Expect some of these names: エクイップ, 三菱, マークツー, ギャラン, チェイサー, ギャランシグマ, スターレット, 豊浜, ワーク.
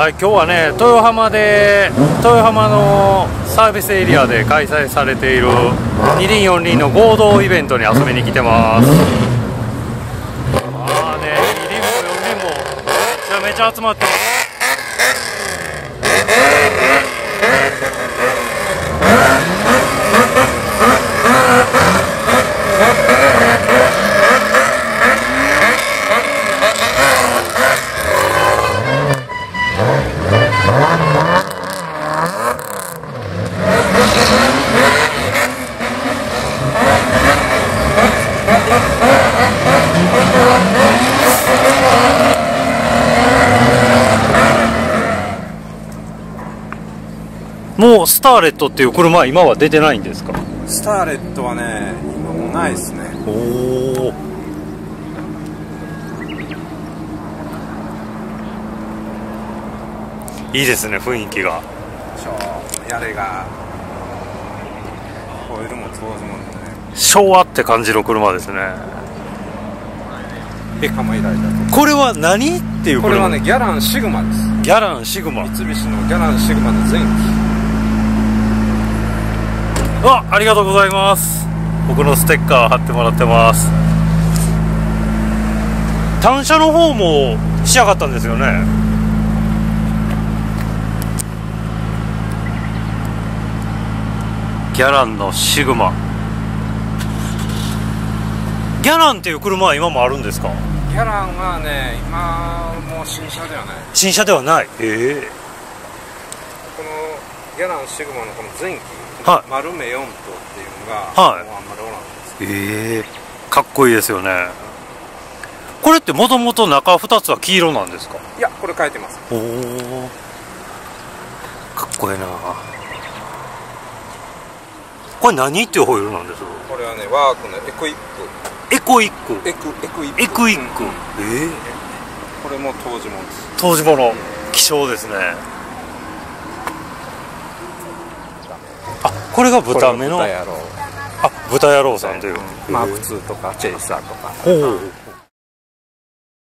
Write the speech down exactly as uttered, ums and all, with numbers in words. はい、今日はね、豊浜で豊浜のサービスエリアで開催されているに輪よん輪の合同イベントに遊びに来てます。まあね、に輪もよん輪もめちゃめちゃ集まってます。もうスターレットっていう車は今は出てないんですか？スターレットはね、今もうないですね。おお。いいですね、雰囲気が。やれがホイールもそうですもんね。昭和って感じの車ですね。え、これは何っていう車？これはね、ギャランシグマです。ギャランシグマ、三菱のギャランシグマの前期。あ、ありがとうございます。僕のステッカー貼ってもらってます。単車の方も仕上がったんですよね。ギャランのシグマ。ギャランっていう車は今もあるんですか？ギャランはね、今もう新車ではない。新車ではない。ええー。このギャランシグマのこの前期、はい、丸目よんとうっていうのが、はい、もうあんまりおらんです。ええー、かっこいいですよね。うん、これってもともと中ふたつは黄色なんですか？いや、これ変えてます。おお。かっこいいな。これ何っていうホイールなんですか？これはね、ワークのエクイップ。エコイック。エクエクイック。エクイック。ええ。これも当時もです。当時もの希少ですね。あ、これが豚目の。あ、豚野郎さんという。マークツーとかチェイサーとか。おお。